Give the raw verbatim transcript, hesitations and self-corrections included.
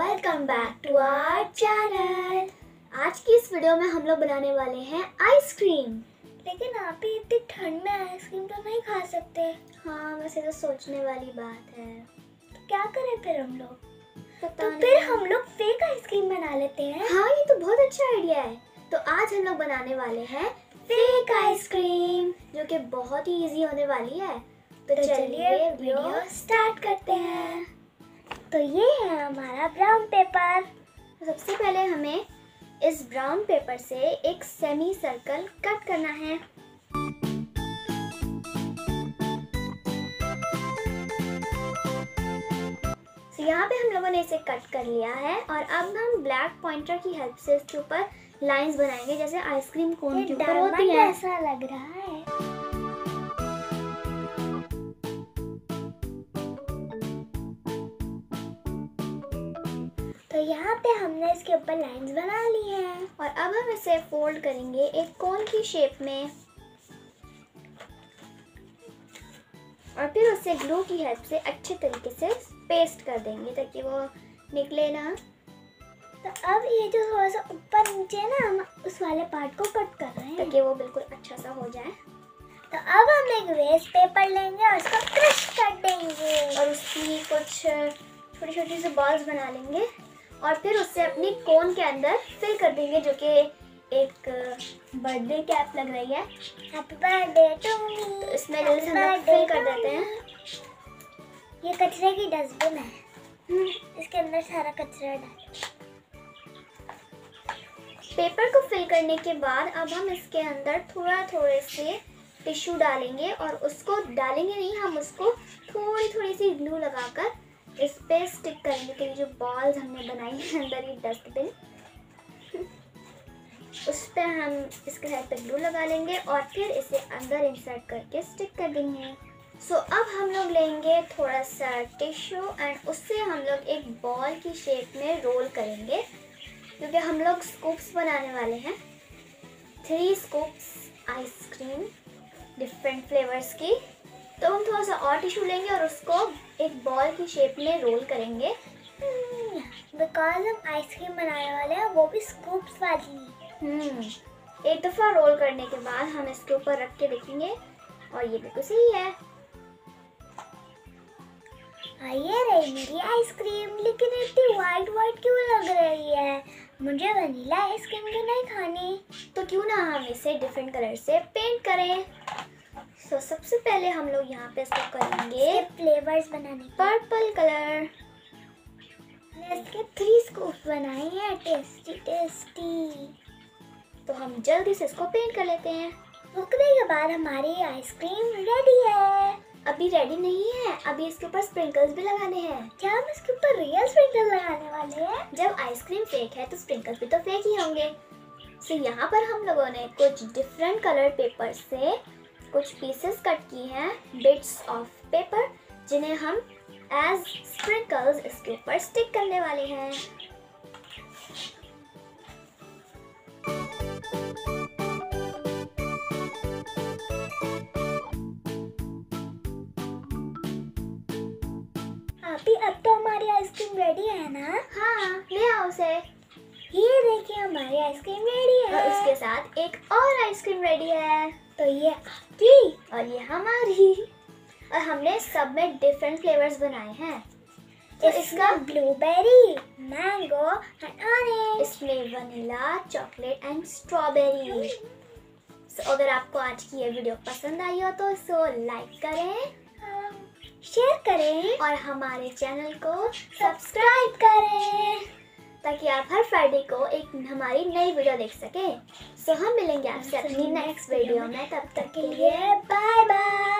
Welcome back to our channel. आज की इस वीडियो में हम लोग बनाने वाले हैं आइसक्रीम। लेकिन आप ही इतनी ठंड में आइसक्रीम तो नहीं खा सकते। हाँ, वैसे तो सोचने वाली बात है। तो क्या करें फिर हम लोग? तो फिर हम लोग फेक आइसक्रीम बना लेते हैं। हाँ, ये तो बहुत अच्छा आइडिया है। तो आज हम लोग बनाने वाले हैं फेक आइसक्रीम, जो कि बहुत ही ईजी होने वाली है। तो, तो चलिए वीडियो स्टार्ट करते हैं। तो ये है हमारा ब्राउन पेपर। सबसे पहले हमें इस ब्राउन पेपर से एक सेमी सर्कल कट करना है। तो यहाँ पे हम लोगों ने इसे कट कर लिया है और अब हम ब्लैक पॉइंटर की हेल्प से इसके ऊपर लाइंस बनाएंगे, जैसे आइसक्रीम कोन के ऊपर होती है। ऐसा लग रहा है। तो यहाँ पे हमने इसके ऊपर लाइंस बना ली हैं और अब हम इसे फोल्ड करेंगे एक कोन की शेप में और फिर उसे ग्लू की हेल्प से अच्छे तरीके से पेस्ट कर देंगे ताकि वो निकले ना। तो अब ये जो थोड़ा सा ऊपर नीचे है ना, हम उस वाले पार्ट को कट कर रहे हैं ताकि वो बिल्कुल अच्छा सा हो जाए। तो अब हम एक वेस्ट पेपर लेंगे और उसको क्रश कर देंगे और उसकी कुछ छोटी छोटी से बॉल्स बना लेंगे और फिर उससे अपनी कोन के अंदर फिल कर देंगे, जो कि एक बर्थडे कैप लग रही है। Happy birthday to me. तो इसमें जल्दी से हम फिल कर देते हैं। ये कचरे की डस्टबिन है, इसके अंदर सारा कचरा डाल। पेपर को फिल करने के बाद अब हम इसके अंदर थोड़ा थोड़े से टिश्यू डालेंगे और उसको डालेंगे नहीं, हम उसको थोड़ी थोड़ी सी ग्लू लगाकर इस पे स्टिक करने के लिए जो बॉल्स हमने बनाई है अंदर ये डस्टबिन, उस पे हम इसके हेड पे ग्लू लगा लेंगे और फिर इसे अंदर इंसर्ट करके स्टिक कर देंगे। सो so, अब हम लोग लेंगे थोड़ा सा टिश्यू एंड उससे हम लोग एक बॉल की शेप में रोल करेंगे, क्योंकि हम लोग स्कूप्स बनाने वाले हैं। Three scoops ice cream different flavours की। तो हम थोड़ा सा और टिश्यू लेंगे और उसको एक बॉल की शेप में रोल करेंगे। बिकॉज हम आइसक्रीम बनाने वाले हैं, वो भी स्कूप्स वाली। हम्म एक दफ़ा रोल करने के बाद हम इसके ऊपर रख के देखेंगे और ये बिल्कुल सही है। ये रही मेरी आइसक्रीम, लेकिन इतनी वाइट वाइट क्यों लग रही है? मुझे वनीला आइसक्रीम भी नहीं खानी, तो क्यों ना हम इसे डिफरेंट कलर से पेंट करें। तो so, सबसे पहले हम लोग यहाँ पे इसको करेंगे फ्लेवर्स बनाने पर्पल कलर। इसके थ्री स्कूप बनाए हैं, टेस्टी टेस्टी। तो हम जल्दी से इसको पेंट कर लेते हैं। रुकने के बाद हमारी आइसक्रीम रेडी है। अभी रेडी नहीं है, अभी इसके ऊपर स्प्रिंकल्स भी लगाने हैं। क्या हम इसके ऊपर रियल स्प्रिंकल लगाने वाले हैं? जब आइसक्रीम फेक है तो स्प्रिंकल्स भी तो फेक ही होंगे। तो so, यहाँ पर हम लोगों ने कुछ डिफरेंट कलर पेपर से कुछ पीसेस कट की हैं, बिट्स ऑफ पेपर, जिन्हें हम एज स्प्रिंकल्स इसके ऊपर स्टिक करने वाले हैं। अभी अब तो हमारी आइसक्रीम रेडी है ना? हाँ, ले आओ उसे। ये देखिए हमारी आइसक्रीम रेडी है और उसके साथ एक और आइसक्रीम रेडी है। तो ये आपकी और ये हमारी, और हमने सब में डिफरेंट फ्लेवर्स बनाए हैं। तो इसका ब्लूबेरी, मैंगो एंड ऑरेंज, इसमें vanilla, chocolate and strawberry. So अगर आपको आज की ये वीडियो पसंद आई हो तो इसको लाइक करें, शेयर करें और हमारे चैनल को सब्सक्राइब करें ताकि आप हर फ्राइडे को एक हमारी नई वीडियो देख सकें। सो हम मिलेंगे आपसे अपनी नेक्स्ट वीडियो में। तब तक के लिए बाय बाय।